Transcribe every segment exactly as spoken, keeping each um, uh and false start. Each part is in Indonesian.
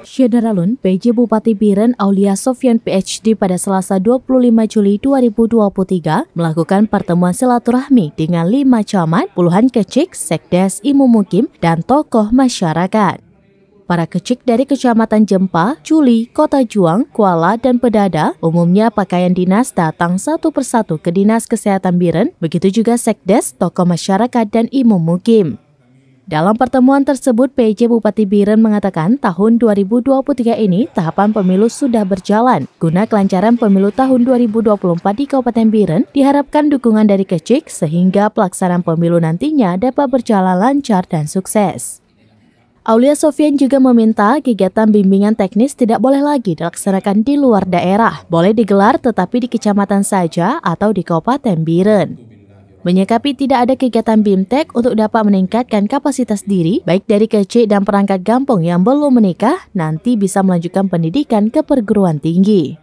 Syeneralun P J Bupati Bireuen Aulia Sofyan P H D pada Selasa dua puluh lima Juli dua ribu dua puluh tiga melakukan pertemuan silaturahmi dengan lima camat, puluhan kecik, sekdes, imu mukim, dan tokoh masyarakat. Para kecik dari kecamatan Jeumpa, Juli, Kota Juang, Kuala, dan Peudada umumnya pakaian dinas datang satu persatu ke Dinas Kesehatan Bireuen, begitu juga sekdes, tokoh masyarakat, dan imam mukim. Dalam pertemuan tersebut, P J Bupati Bireuen mengatakan tahun dua ribu dua puluh tiga ini tahapan pemilu sudah berjalan. Guna kelancaran pemilu tahun dua ribu dua puluh empat di Kabupaten Bireuen, diharapkan dukungan dari kecik sehingga pelaksanaan pemilu nantinya dapat berjalan lancar dan sukses. Aulia Sofyan juga meminta kegiatan bimbingan teknis tidak boleh lagi dilaksanakan di luar daerah. Boleh digelar tetapi di kecamatan saja atau di Kabupaten Bireuen. Menyikapi tidak ada kegiatan BIMTEK untuk dapat meningkatkan kapasitas diri, baik dari kecil dan perangkat kampung yang belum menikah, nanti bisa melanjutkan pendidikan ke perguruan tinggi.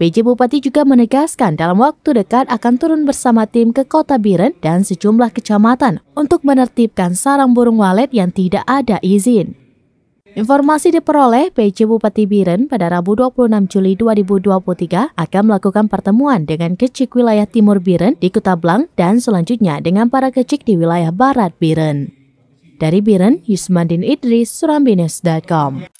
P J Bupati juga menegaskan dalam waktu dekat akan turun bersama tim ke Kota Bireuen dan sejumlah kecamatan untuk menertibkan sarang burung walet yang tidak ada izin. Informasi diperoleh P J Bupati Bireuen pada Rabu dua puluh enam Juli dua ribu dua puluh tiga akan melakukan pertemuan dengan kecik wilayah timur Bireuen di Kutablang dan selanjutnya dengan para kecik di wilayah barat Bireuen. Dari Bireuen, Yusmandin Idris, surambi news dot com.